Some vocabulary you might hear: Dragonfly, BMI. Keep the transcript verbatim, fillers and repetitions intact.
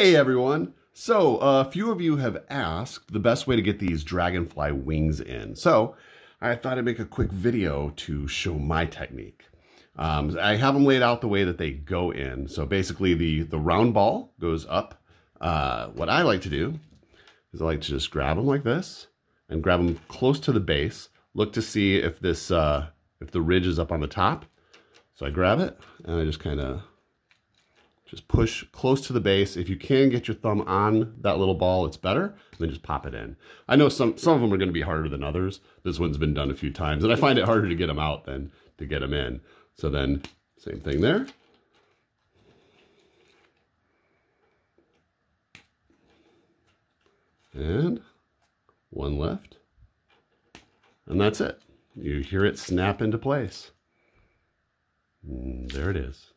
Hey everyone! So, a uh, few of you have asked the best way to get these dragonfly wings in. So, I thought I'd make a quick video to show my technique. Um, I have them laid out the way that they go in. So basically the, the round ball goes up. Uh, what I like to do is I like to just grab them like this and grab them close to the base. Look to see if this uh, if the ridge is up on the top. So I grab it and I just kind of just push close to the base. If you can get your thumb on that little ball, it's better. And then just pop it in. I know some, some of them are going to be harder than others. This one's been done a few times, and I find it harder to get them out than to get them in. So then, same thing there. And one left. And that's it. You hear it snap into place. And there it is.